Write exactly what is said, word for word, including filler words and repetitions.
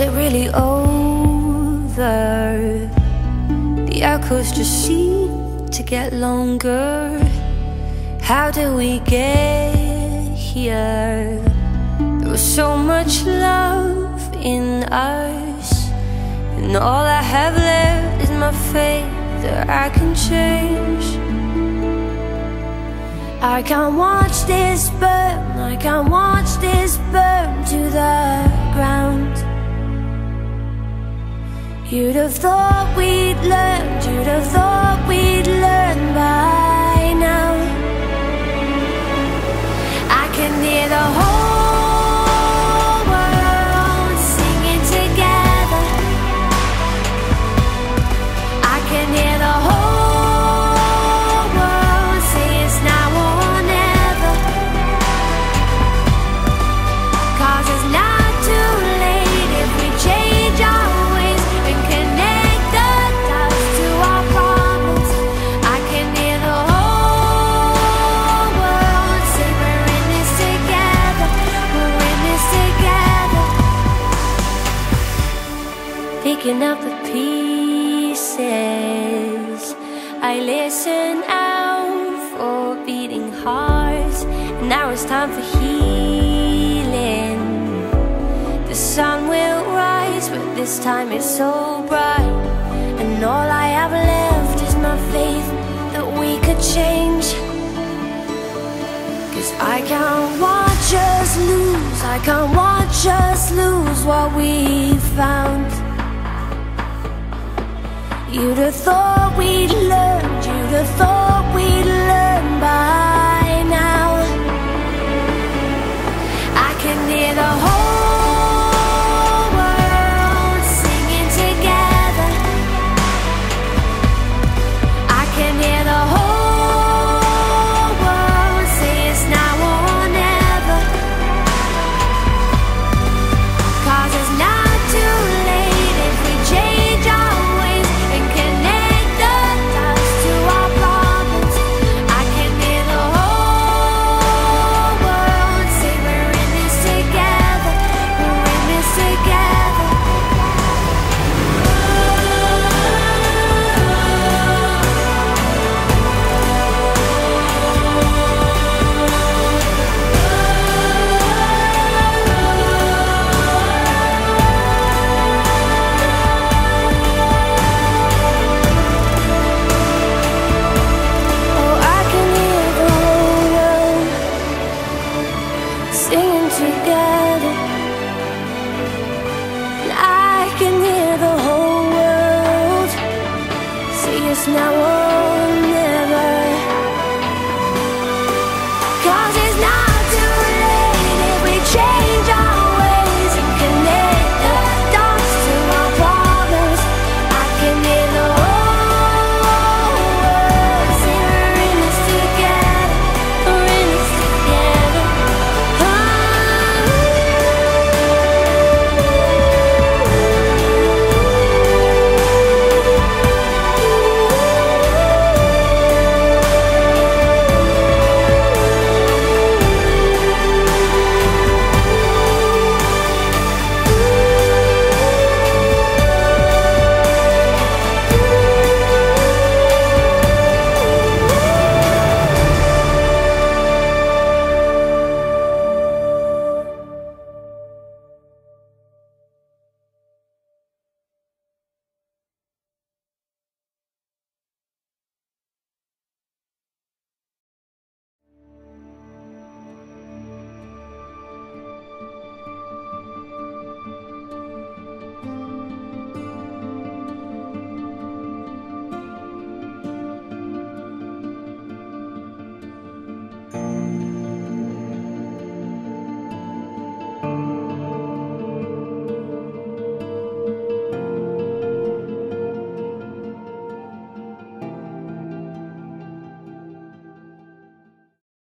Is it really over? The echoes just seem to get longer. How did we get here? There was so much love in us, and all I have left is my faith that I can change. I can't watch this burn, I can't watch this burn to the ground. You'd have thought we'd learned, you'd have thought we'd learned by now. I can hear the whole world singing together. I can hear the whole picking up the pieces. I listen out for beating hearts, and now it's time for healing. The sun will rise, but this time it's so bright, and all I have left is my faith that we could change. Cause I can't watch us lose, I can't watch us lose what we found. You'd have thought we'd learned, you'd have thought we'd learned by